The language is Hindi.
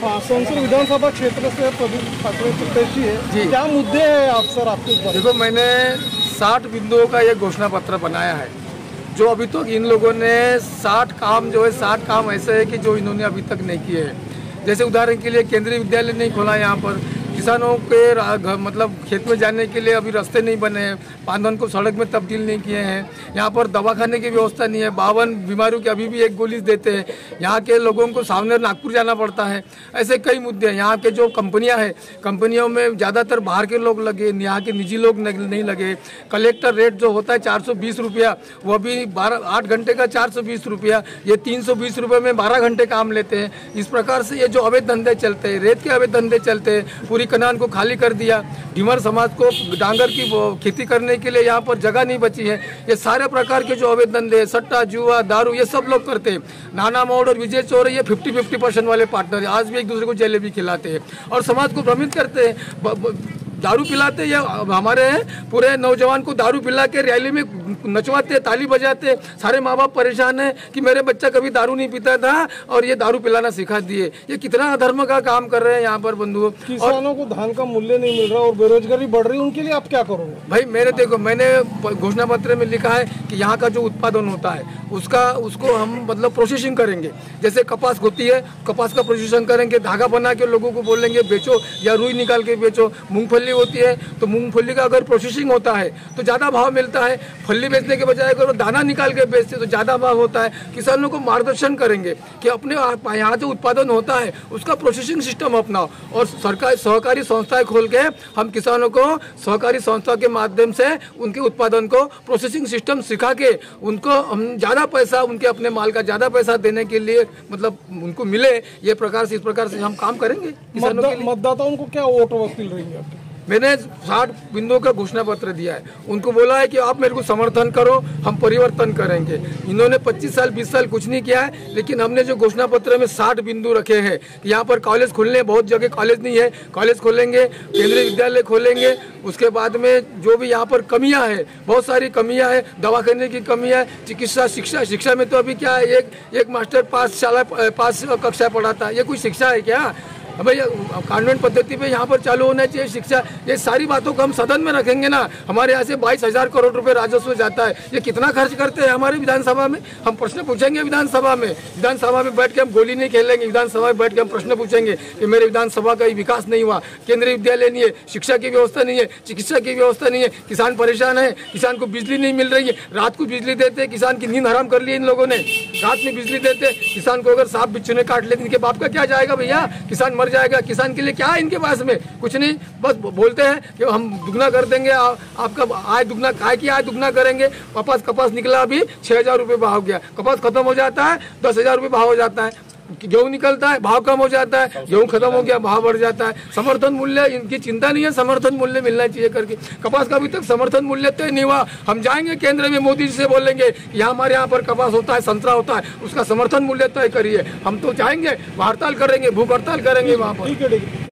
संसद विधानसभा क्षेत्र से प्रदीप ठाकरे प्रत्याशी है जी, क्या मुद्दे हैं आप सर आपके? देखो, मैंने 60 बिंदुओं का ये घोषणा पत्र बनाया है, जो अभी तक इन लोगों ने 60 काम जो है 60 काम ऐसे है कि जो इन्होंने अभी तक नहीं किए हैं। जैसे उदाहरण के लिए केंद्रीय विद्यालय नहीं खोला यहाँ पर, किसानों के मतलब खेत में जाने के लिए अभी रास्ते नहीं बने हैं, पांधवन को सड़क में तब्दील नहीं किए हैं, यहाँ पर दवाखाने की व्यवस्था नहीं है, 52 बीमारियों की अभी भी एक गोली देते हैं, यहाँ के लोगों को सामने नागपुर जाना पड़ता है। ऐसे कई मुद्दे हैं। यहाँ के जो कंपनियाँ हैं, कंपनियों में ज़्यादातर बाहर के लोग लगे, यहाँ के निजी लोग नहीं लगे। कलेक्टर रेट जो होता है 420 रुपया, वह भी 8 घंटे का 420 रुपया, ये 320 रुपये में 12 घंटे काम लेते हैं। इस प्रकार से ये जो अवैध धंधे चलते हैं, रेत के अवैध धंधे चलते हैं, पूरी कनान को खाली कर दिया, डिमर समाज को डांगर की खेती करने के लिए यहाँ पर जगह नहीं बची है। ये सारे प्रकार के जो अवैध धंधे, सट्टा, जुआ, दारू, ये सब लोग करते हैं। नाना मौड़ और विजय चौरे ये 50-50% वाले पार्टनर हैं, आज भी एक दूसरे को जलेबी खिलाते हैं और समाज को भ्रमित करते हैं, दारू पिलाते। ये हमारे पूरे नौजवान को दारू पिला के रैली में नचवाते, ताली बजाते। सारे माँ बाप परेशान हैं कि मेरे बच्चा कभी दारू नहीं पीता था और ये दारू पिलाना सिखा दिए। ये कितना अधर्म का काम कर रहे हैं यहाँ पर बंधुओं। किसानों को धान का मूल्य नहीं मिल रहा और बेरोजगारी बढ़ रही है, उनके लिए आप क्या करोगे? भाई मेरे देखो, मैंने घोषणा पत्र में लिखा है कि यहाँ का जो उत्पादन होता है उसको हम मतलब प्रोसेसिंग करेंगे। जैसे कपास होती है, कपास का प्रोसेसिंग करेंगे, धागा बना के लोगों को बोलेंगे बेचो या रुई निकाल के बेचो। मूंगफली होती है तो मूंगफली का अगर प्रोसेसिंग होता है तो ज्यादा भाव मिलता है, फली बेचने के बजाय अगर दाना निकाल के बेचते तो ज्यादा भाव होता है। किसानों को मार्गदर्शन करेंगे कि अपने यहाँ जो उत्पादन होता है उसका प्रोसेसिंग सिस्टम अपनाओ और सरकार सहकारी संस्थाएं खोल के हम किसानों को सहकारी संस्था के माध्यम से उनके उत्पादन को प्रोसेसिंग सिस्टम सिखा के उनको हम ज्यादा पैसा, उनके अपने माल का ज्यादा पैसा देने के लिए मतलब उनको मिले। ये प्रकार से हम काम करेंगे। मतदाताओं को क्या वोट वकील रहेंगे? मैंने 60 बिंदुओं का घोषणा पत्र दिया है, उनको बोला है कि आप मेरे को समर्थन करो, हम परिवर्तन करेंगे। इन्होंने 25 साल 20 साल कुछ नहीं किया है, लेकिन हमने जो घोषणा पत्र में 60 बिंदु रखे हैं कि यहाँ पर कॉलेज खुलने, बहुत जगह कॉलेज नहीं है, कॉलेज खोलेंगे, केंद्रीय विद्यालय खोलेंगे। उसके बाद में जो भी यहाँ पर कमियाँ हैं, बहुत सारी कमियाँ हैं, दवाखाने की कमियाँ है, चिकित्सा, शिक्षा में तो अभी क्या है, एक मास्टर पास कक्षा पढ़ाता है, ये कोई शिक्षा है क्या? भाई कॉन्वेंट पद्धति पे यहाँ पर चालू होना चाहिए शिक्षा। ये सारी बातों को हम सदन में रखेंगे ना। हमारे यहाँ से 22,000 करोड़ रुपए राजस्व जाता है, ये कितना खर्च करते हैं हमारे विधानसभा में? हम प्रश्न पूछेंगे विधानसभा में। विधानसभा में बैठ के हम गोली नहीं खेलेंगे, विधानसभा में बैठ के हम प्रश्न पूछेंगे कि मेरे विधानसभा का विकास नहीं हुआ, केंद्रीय विद्यालय नहीं है, शिक्षा की व्यवस्था नहीं है, चिकित्सा की व्यवस्था नहीं है, किसान परेशान है, किसान को बिजली नहीं मिल रही है, रात को बिजली देते, किसान की नींद हराम कर ली इन लोगों ने, रात में बिजली देते, किसान को अगर सांप बिच्छू ने काट लेते इनके बाप का क्या जाएगा भैया? किसान मर जाएगा, किसान के लिए क्या है इनके पास में? कुछ नहीं, बस बोलते हैं कि हम दुगना कर देंगे, आपका आय दुगना, काय की आय दुगना करेंगे। कपास निकला अभी 6,000 रुपये भाव हो गया, कपास खत्म हो जाता है 10,000 रुपये भाव हो जाता है, गेहूँ निकलता है भाव कम हो जाता है, गेहूँ खत्म हो गया भाव बढ़ जाता है। समर्थन मूल्य इनकी चिंता नहीं है, समर्थन मूल्य मिलना चाहिए करके। कपास का अभी तक समर्थन मूल्य तय नहीं हुआ। हम जाएंगे केंद्र में, मोदी जी से बोलेंगे यहाँ हमारे यहाँ पर कपास होता है, संतरा होता है, उसका समर्थन मूल्य तय करिए। हम तो जाएंगे, हड़ताल करेंगे, भूख हड़ताल करेंगे वहाँ पर।